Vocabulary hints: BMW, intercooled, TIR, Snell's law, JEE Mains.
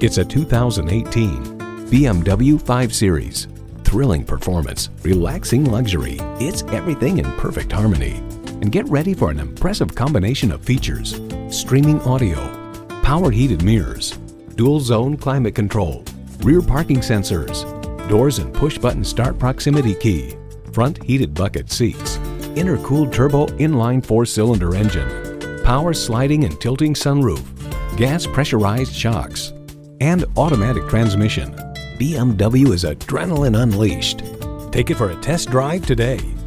It's a 2018 BMW 5 Series. Thrilling performance, relaxing luxury. It's everything in perfect harmony. And get ready for an impressive combination of features: streaming audio, power heated mirrors, dual zone climate control, rear parking sensors, doors and push button start proximity key, front heated bucket seats, intercooled turbo inline 4-cylinder engine, power sliding and tilting sunroof, gas pressurized shocks, and automatic transmission. BMW is adrenaline unleashed. Take it for a test drive today.